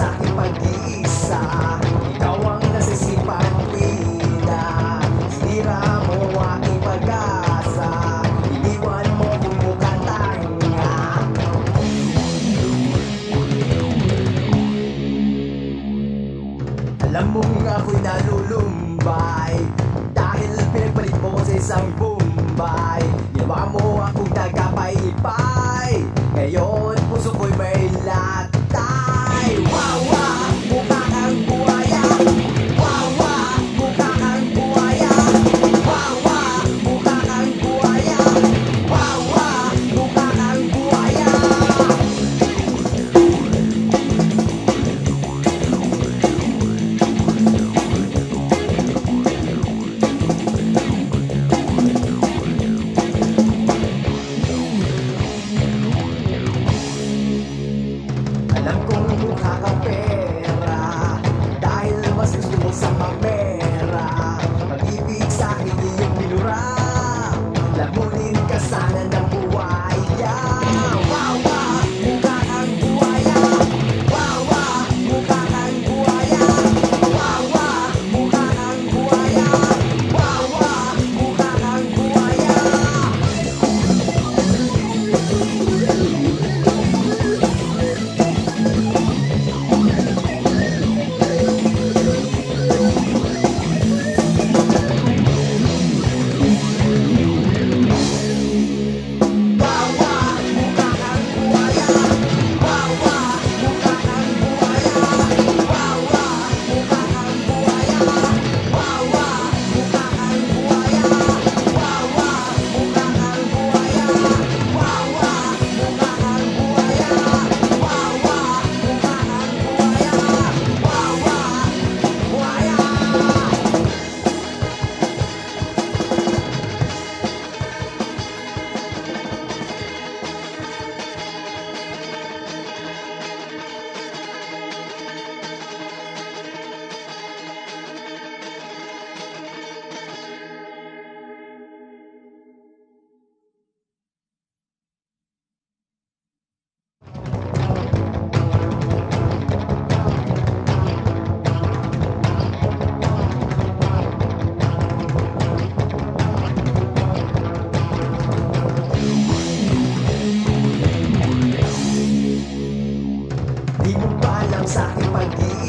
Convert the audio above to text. sa aking pag-iisa. Ikaw ang nasisipang pila, sinira mo aking pag-asa. Iniwan mo kung mukhang tanga. Alam mong ako'y nalulumbay dahil pinapalit mo sa isang bumbay. Ginawa mo akong nagkapay-pay, ngayon puso ko'y may latay. Wawa, mukha kang buhaya. Wawa, mukha kang buhaya. Wawa, mukha kang buhaya. Wawa, mukha kang buhaya. Sa aking pag-iisa.